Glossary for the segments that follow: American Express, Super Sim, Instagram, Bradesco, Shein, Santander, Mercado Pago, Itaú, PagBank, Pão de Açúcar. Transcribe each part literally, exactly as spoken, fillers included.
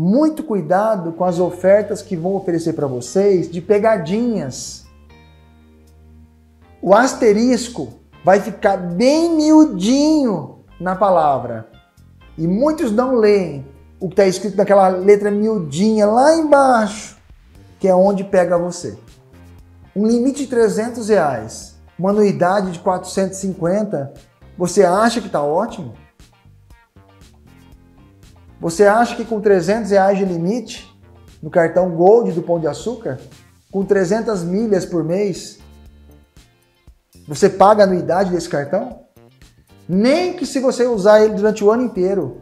Muito cuidado com as ofertas que vão oferecer para vocês de pegadinhas. O asterisco vai ficar bem miudinho na palavra. E muitos não leem o que está escrito naquela letra miudinha lá embaixo, que é onde pega você. Um limite de trezentos reais, uma anuidade de quatrocentos e cinquenta, você acha que está ótimo? Você acha que com trezentos reais de limite, no cartão Gold do Pão de Açúcar, com trezentas milhas por mês, você paga a anuidade desse cartão? Nem que se você usar ele durante o ano inteiro.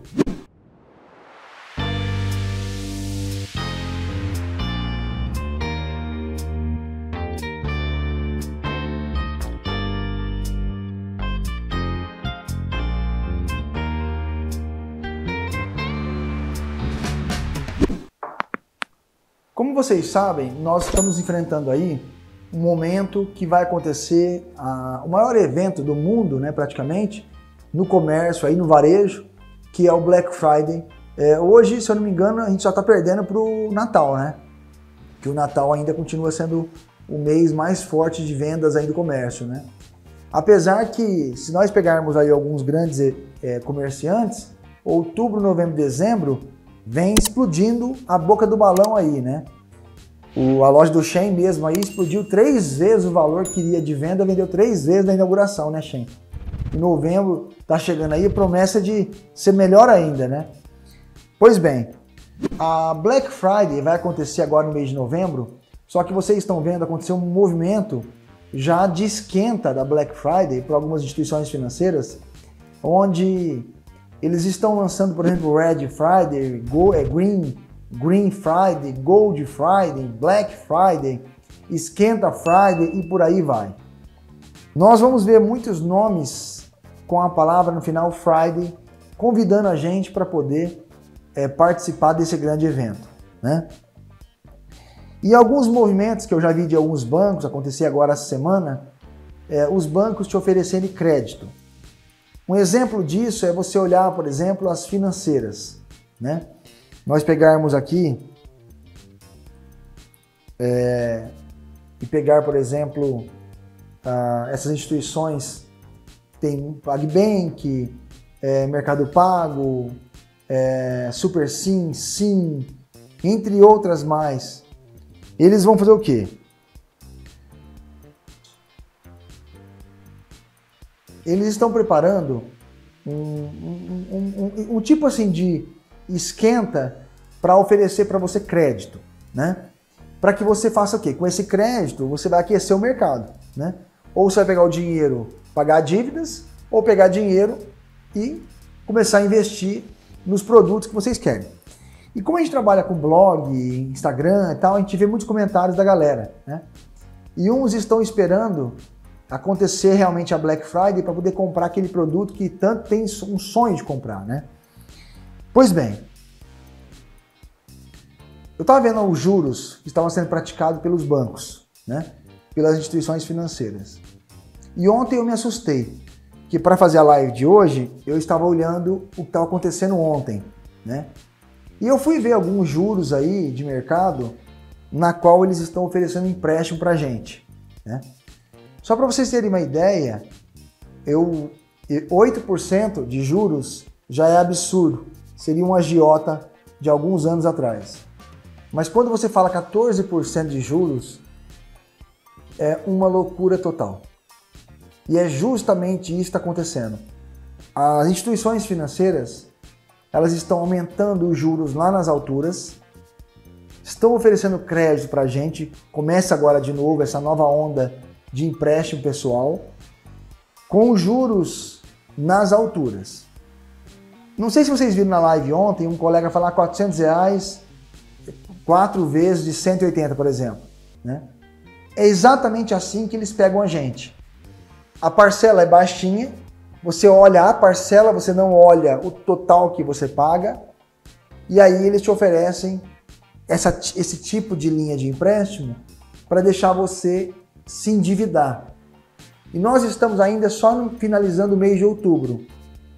Como vocês sabem, nós estamos enfrentando aí um momento que vai acontecer a, o maior evento do mundo, né, praticamente, no comércio, aí no varejo, que é o Black Friday. É, hoje, se eu não me engano, a gente só está perdendo para o Natal, né? Que o Natal ainda continua sendo o mês mais forte de vendas aí do comércio, né? Apesar que, se nós pegarmos aí alguns grandes é, comerciantes, outubro, novembro, dezembro, vem explodindo a boca do balão aí, né? O, a loja do Shein mesmo aí explodiu três vezes o valor que iria de venda, vendeu três vezes na inauguração, né, Shein? Em novembro tá chegando aí a promessa de ser melhor ainda, né? Pois bem, a Black Friday vai acontecer agora no mês de novembro, só que vocês estão vendo acontecer um movimento já de esquenta da Black Friday para algumas instituições financeiras, onde eles estão lançando, por exemplo, Red Friday, Green, Green Friday, Gold Friday, Black Friday, Esquenta Friday e por aí vai. Nós vamos ver muitos nomes com a palavra no final Friday, convidando a gente para poder é, participar desse grande evento, né? E alguns movimentos que eu já vi de alguns bancos acontecer agora essa semana, é, os bancos te oferecendo crédito. Um exemplo disso é você olhar, por exemplo, as financeiras, né? Nós pegarmos aqui é, e pegar, por exemplo, uh, essas instituições, tem PagBank, é, Mercado Pago, é, Super Sim, Sim, entre outras mais. Eles vão fazer o quê? Eles estão preparando um, um, um, um, um tipo assim de esquenta para oferecer para você crédito, né? Para que você faça o quê? Com esse crédito você vai aquecer o mercado, né? Ou você vai pegar o dinheiro, pagar dívidas, ou pegar dinheiro e começar a investir nos produtos que vocês querem. E como a gente trabalha com blog, Instagram e tal, a gente vê muitos comentários da galera, né? E uns estão esperando acontecer realmente a Black Friday para poder comprar aquele produto que tanto tem um sonho de comprar, né? Pois bem, eu estava vendo os juros que estavam sendo praticados pelos bancos, né? Pelas instituições financeiras. E ontem eu me assustei, que para fazer a live de hoje, eu estava olhando o que estava acontecendo ontem, né? E eu fui ver alguns juros aí de mercado, na qual eles estão oferecendo empréstimo para a gente, né? Só para vocês terem uma ideia, eu, oito por cento de juros já é absurdo, seria um agiota de alguns anos atrás. Mas quando você fala quatorze por cento de juros, é uma loucura total. E é justamente isso que está acontecendo. As instituições financeiras, elas estão aumentando os juros lá nas alturas, estão oferecendo crédito para a gente, começa agora de novo essa nova onda de empréstimo pessoal, com juros nas alturas. Não sei se vocês viram na live ontem, um colega falar quatrocentos reais, quatro vezes de cento e oitenta, por exemplo, né? É exatamente assim que eles pegam a gente. A parcela é baixinha, você olha a parcela, você não olha o total que você paga, e aí eles te oferecem essa, esse tipo de linha de empréstimo para deixar você se endividar. E nós estamos ainda só no, finalizando o mês de outubro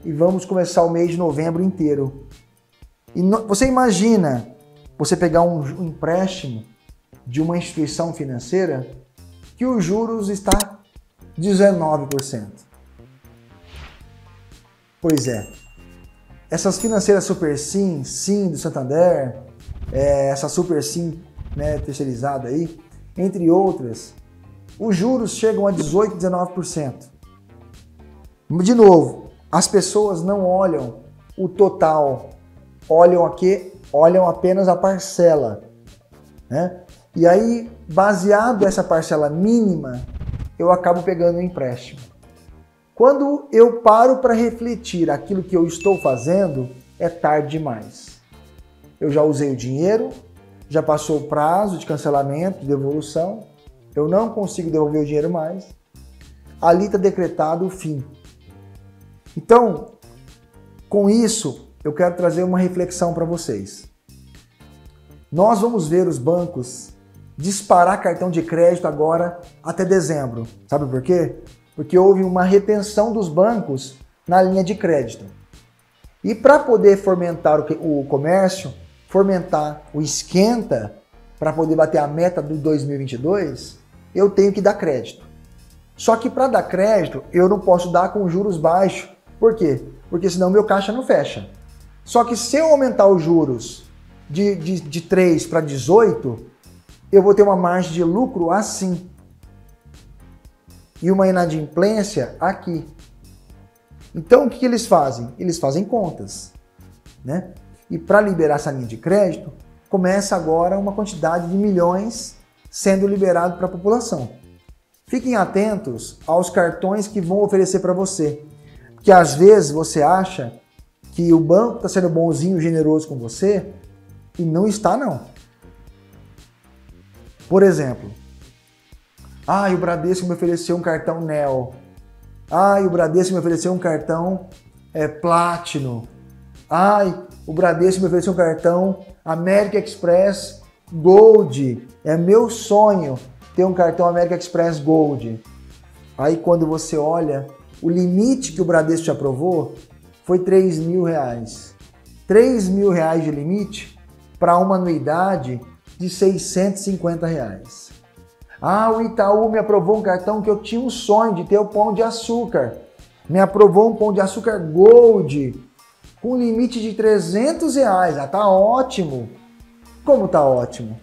e vamos começar o mês de novembro inteiro. E no, você imagina você pegar um, um empréstimo de uma instituição financeira que os juros está dezenove por cento. Pois é, essas financeiras Super Sim, Sim do Santander, é, essa Super Sim, né, terceirizada aí, entre outras, os juros chegam a dezoito, dezenove por cento. De novo, as pessoas não olham o total, olham aqui, olham apenas a parcela, né? E aí, baseado nessa parcela mínima, eu acabo pegando um empréstimo. Quando eu paro para refletir aquilo que eu estou fazendo, é tarde demais. Eu já usei o dinheiro, já passou o prazo de cancelamento, de devolução, eu não consigo devolver o dinheiro mais, ali está decretado o fim. Então, com isso, eu quero trazer uma reflexão para vocês. Nós vamos ver os bancos disparar cartão de crédito agora até dezembro. Sabe por quê? Porque houve uma retenção dos bancos na linha de crédito. E para poder fomentar o comércio, fomentar o esquenta, para poder bater a meta do dois mil e vinte e dois, eu tenho que dar crédito. Só que para dar crédito, eu não posso dar com juros baixos. Por quê? Porque senão meu caixa não fecha. Só que se eu aumentar os juros de, de, de três para dezoito, eu vou ter uma margem de lucro assim. E uma inadimplência aqui. Então o que, que eles fazem? Eles fazem contas, né? E para liberar essa linha de crédito, começa agora uma quantidade de milhões sendo liberado para a população. Fiquem atentos aos cartões que vão oferecer para você, porque às vezes você acha que o banco está sendo bonzinho, generoso com você, e não está não. Por exemplo, ah, e o Bradesco me ofereceu um cartão Neo, ah, e o Bradesco me ofereceu um cartão é, Platinum, ah, o Bradesco me ofereceu um cartão American Express Gold, é meu sonho ter um cartão American Express Gold. Aí quando você olha, o limite que o Bradesco te aprovou foi três mil reais. três mil reais de limite para uma anuidade de seiscentos e cinquenta reais. Ah, o Itaú me aprovou um cartão que eu tinha um sonho de ter, o Pão de Açúcar. Me aprovou um Pão de Açúcar Gold com limite de trezentos reais. Ah, tá ótimo. Como tá ótimo?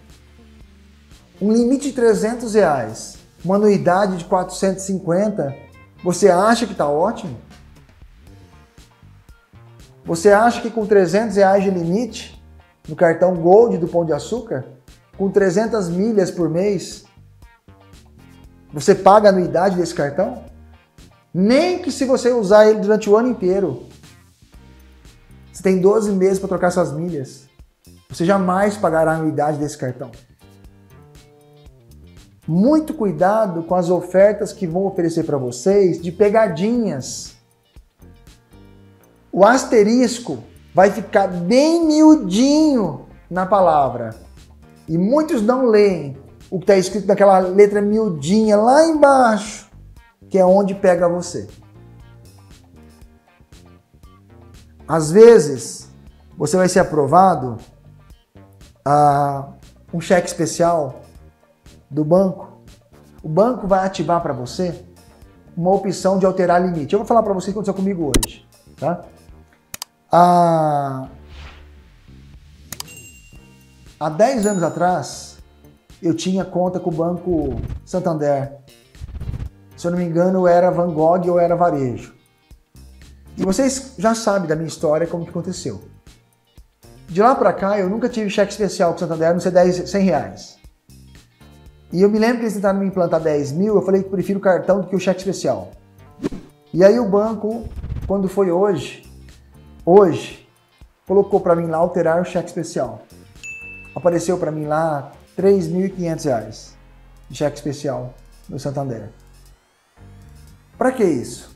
Um limite de trezentos reais, uma anuidade de quatrocentos e cinquenta, você acha que tá ótimo? Você acha que com trezentos reais de limite, no cartão Gold do Pão de Açúcar, com trezentas milhas por mês, você paga a anuidade desse cartão? Nem que se você usar ele durante o ano inteiro. Você tem doze meses para trocar suas milhas. Você jamais pagará a anuidade desse cartão. Muito cuidado com as ofertas que vão oferecer para vocês de pegadinhas. O asterisco vai ficar bem miudinho na palavra. E muitos não leem o que está escrito naquela letra miudinha lá embaixo, que é onde pega você. Às vezes, você vai ser aprovado a um cheque especial do banco. O banco vai ativar para você uma opção de alterar limite. Eu vou falar para vocês o que aconteceu comigo hoje, tá? Ah, há dez anos atrás, eu tinha conta com o Banco Santander. Se eu não me engano, era Van Gogh ou era Varejo. E vocês já sabem da minha história, como que aconteceu. De lá para cá, eu nunca tive cheque especial com o Santander, não sei, dez, cem reais. E eu me lembro que eles tentaram me implantar dez mil, eu falei que prefiro o cartão do que o cheque especial. E aí o banco, quando foi hoje, hoje, colocou para mim lá alterar o cheque especial. Apareceu para mim lá três mil e quinhentos reais de cheque especial no Santander. Para que isso?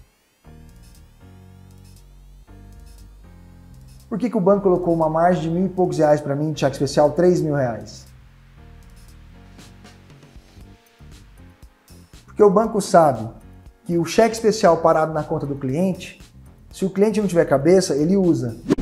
Por que que o banco colocou uma margem de mil e poucos reais para mim, de cheque especial, três mil reais? Porque o banco sabe que o cheque especial parado na conta do cliente, se o cliente não tiver cabeça, ele usa.